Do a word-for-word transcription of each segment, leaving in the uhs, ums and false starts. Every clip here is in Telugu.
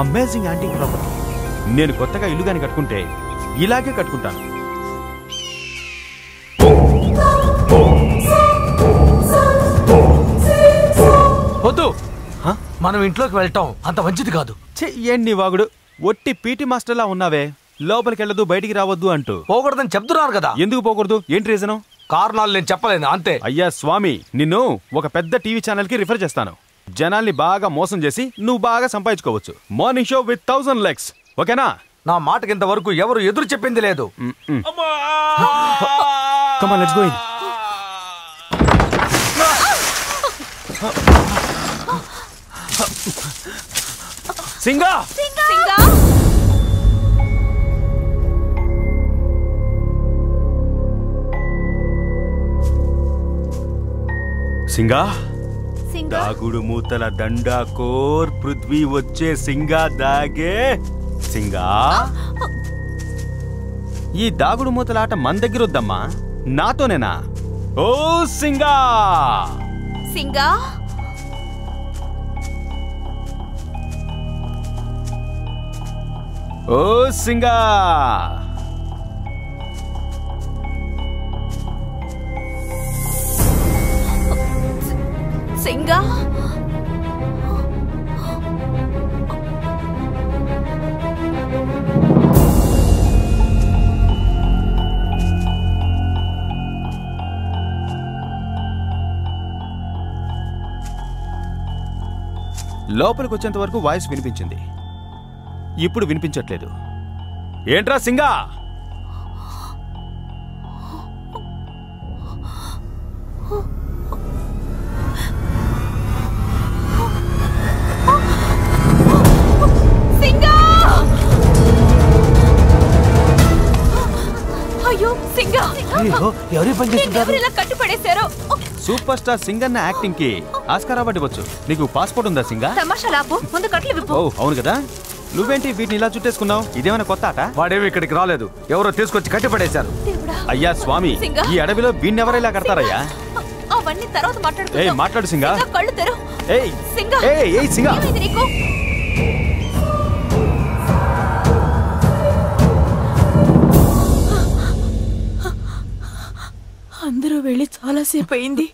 Amazing antique property. నేను కొత్తగా ఇల్లు గాని కట్టుకుంటే ఇలాగే కట్టుకుంటాను. వద్దు, మనం ఇంట్లోకి వెళ్తాం, అంత మంచిది కాదు. ఏంటి వాగుడు, ఒట్టి పీటీ మాస్టర్లా ఉన్నావే. లోపలికి వెళ్ళదు బయటికి రావద్దు అంటూ. పోకూడదని చెప్తున్నారు కదా. ఎందుకు పోకూడదు, ఏంటి రీజను? కారణాలు నేను చెప్పలేను అంతే. అయ్యా స్వామి, నిన్ను ఒక పెద్ద టీవీ ఛానల్ కి రిఫర్ చేస్తాను. జనాల్ని బాగా మోసం చేసి నువ్వు బాగా సంపాదించుకోవచ్చు. Morning show with thousand likes, ఓకేనా? నా మాటకి ఇంతవరకు ఎవరు ఎదురు చెప్పింది లేదు. Come on, let's go in. సింగా సింగా సింగా, దాగుడు మూతల దండా కోర్ పృథ్వీ వచ్చే సింగా దాగే సింగా. ఈ దాగుడు మూతల ఆట మన దగ్గర వద్దమ్మా, నాతోనేనా? ఓ సింగా సింగా, ఓ సింగా. సింగా లోపలికి వచ్చేంత వరకు వాయిస్ వినిపించింది, ఇప్పుడు వినిపించట్లేదు. ఏంట్రా సింగా? సూపర్ స్టార్ సింగన్న యాక్టింగ్ కి ఆస్కార్ అవార్డు ఇవ్వచ్చు. నీకు పాస్పోర్ట్ ఉందా సింగా? అవును కదా, నువ్వేంటి వీటిని ఇలా చుట్టేసుకున్నావు? ఇదేమైనా కొత్త ఆట? వాడేమి ఇక్కడికి రాలేదు, ఎవరో తీసుకొచ్చి కట్టిపడేశారు. అయ్యా స్వామి, ఈ అడవిలో వీడిని ఎవరైనా కడతారయ్యా? మాట్లాడు సింగా. అందరూ వెళ్ళి చాలాసేపు అయింది,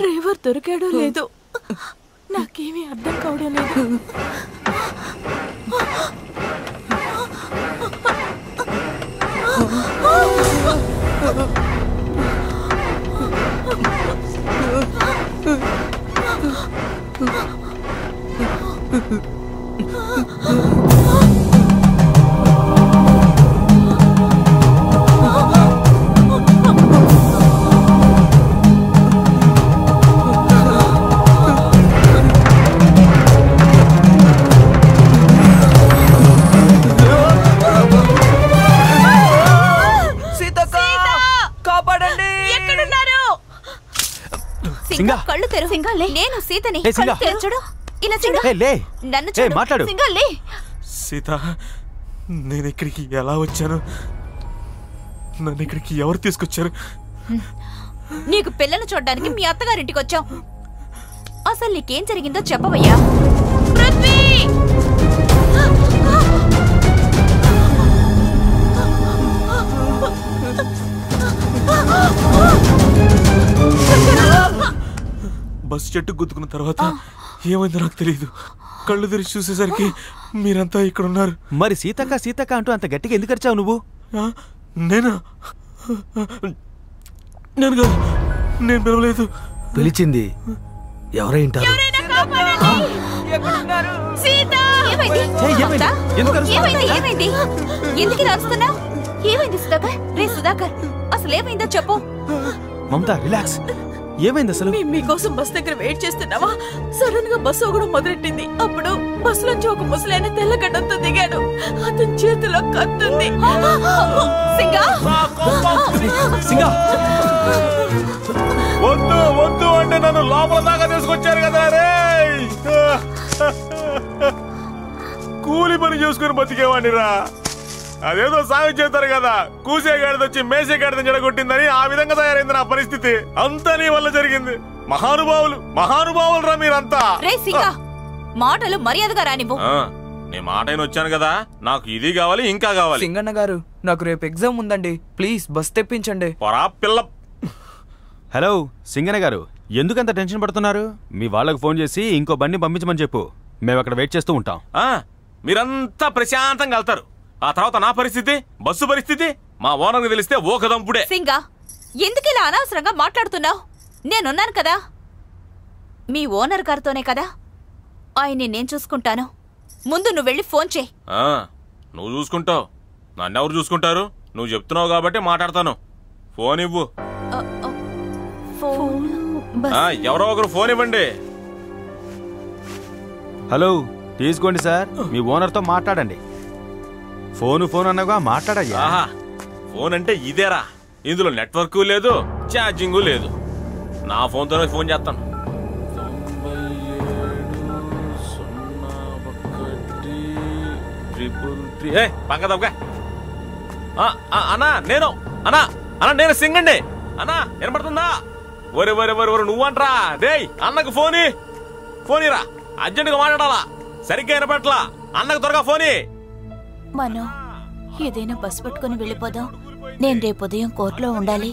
డ్రైవర్ దొరికాడో లేదు, నాకేమీ అర్థం కావడం లేదు. సీత, నేను ఇక్కడికి ఎలా వచ్చాను? నన్ను ఇక్కడికి ఎవరు తీసుకొచ్చారు? నీకు పిల్లలు చూడడానికి మీ అత్తగారింటికి వచ్చాం. అసలు నీకేం జరిగిందో చెప్పవయ్యా. బస్సు చెట్టు గుద్దుకున్న తర్వాత ఏమైందో నాకు తెలియదు. కళ్ళు తెరిచి చూసేసరికి మీరంతా ఇక్కడ ఉన్నారు. మరి సీతక్క సీతక్క అంటూ అంత గట్టిగా ఎందుకు అరిచావు నువ్వు? నేనా? నేను కాదు, నేను పిలవలేదు. పిలిచింది ఎవరైంటారు? అసలు ఏమైందో చెప్పు. మమతా రిలాక్స్, ఏమైంది అసలు? మీకోసం బస్ దగ్గర వెయిట్ చేస్తున్నావా? సడన్ గా బస్సు ఒకడు మొదలెట్టింది. అప్పుడు బస్సు నుంచి ఒక ముసలైన తెల్లగడ్డతో దిగాడు, అతని చేతిలో కత్తుంది. వద్దు వద్దు అంటే నన్ను లోపల దాకా తీసుకొచ్చారు కదా రే. కూలి పని చేసుకుని బతికేవాడిని రా. అదేదో సాగు చేస్తారు కదా, కూసే గాడిద వచ్చి మేసే గాడిదని జడగొట్టిందని ఆ విధంగా తయారైంది నా పరిస్థితి. అంతా నీ వల్ల జరిగింది. మహానుభావులు మహానుభావులు రా మీరంతా. మాటలు మర్యాదగా రానివ్వు. प्लीज बस हेलो सिंगन गारू टेंशन पड़तुन्नारू फोन इंको बन्नी पंपिंचमनि मेम वेट उंटां प्रशांतंगा आ तर्वात ना परिस्थिति बस्सु परिस्थिति మా ఓనర్ ని తెలిస్తే ఓకదంపుడే సింగా ఎందుకు ఇలా అనవసరంగా మాట్లాడుతున్నావ్ నేను ఉన్నాను కదా మీ ఓనర్ గారితోనే కదా ఆయన్ని నేను చూసుకుంటాను ముందు నువ్వు వెళ్లి ఫోన్ చేయి ఆ నువ్వు చూసుకుంటావ్ నన్ను ఎవరు చూసుకుంటారు నువ్వు చెప్తున్నావ్ కాబట్టి మాట్లాడతాను ఫోన్ ఇవ్వు ఫోన్ ఆ ఎవరో ఒకరు ఫోన్ ఇవ్వండి హలో తీసుకోండి సార్ మీ ఓనర్ తో మాట్లాడండి ఫోన్ ఫోన్ అన్నగా మాట్లాడయ్యా ఆహా फोन अंटे इदेरा इंदुलो नेटवर्क लेदु चार्जिंग लेदु ना फोन तोने फोन चेस्तानु తొంభై ఏడు సున్నా ఒకటి మూడు మూడు ఏ పక్క దొక్క ఆ అన్న నేను అన్న అన్న నేను సింగండి అన్న ఎనబడుతుందా ఒరే ఒరే ఒరే ఒరే నువ్వంటరా డేయ్ అన్నకు ఫోన్ ఇ ఫోన్ ఇరా అర్జెంట్ గా మాట్లాడాలా సరిగ్గా ఎనబట్లా అన్నకు త్వరగా ఫోన్ ఇ మను ఏదైనా బస్ పట్టుకొని వెళ్ళిపోదాం నేను రేపు ఉదయం కోర్టులో ఉండాలి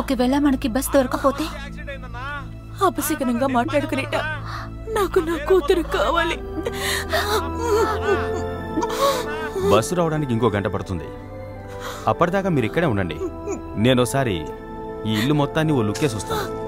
ఒకవేళ మనకి బస్ దొరకకపోతే అపశకునంగా మాట్లాడుకునేట నాకు నా కూతురు కావాలి బస్ రావడానికి ఇంకో గంట పడుతుంది అప్పటిదాకా మీరు ఇక్కడే ఉండండి నేను ఒకసారి ఈ ఇల్లు మొత్తాన్ని ఓ లుక్ చేసి వస్తాను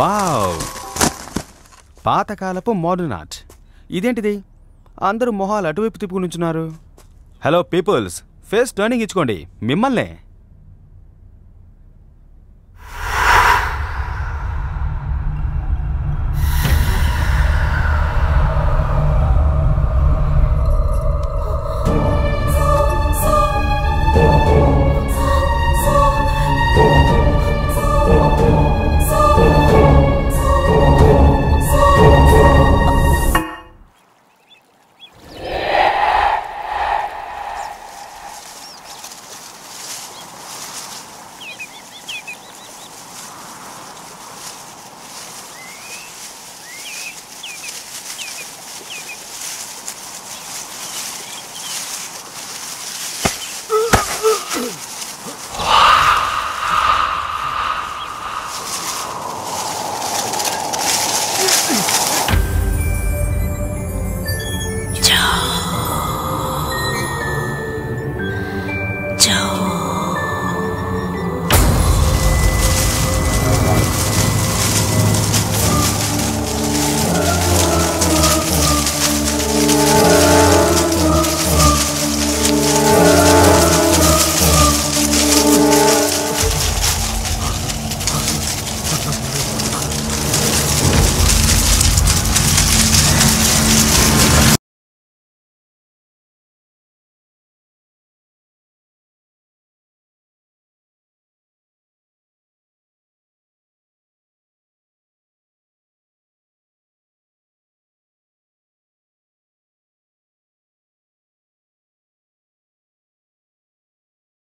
వావ్ పాతకాలపు మోడర్న్ ఆర్ట్ ఇదేంటిది అందరూ మొహాలు అటువైపు తిప్పుకుని ఉన్నారు హలో పీపుల్స్ ఫేస్ టర్నింగ్ ఇచ్చుకోండి మిమ్మల్నే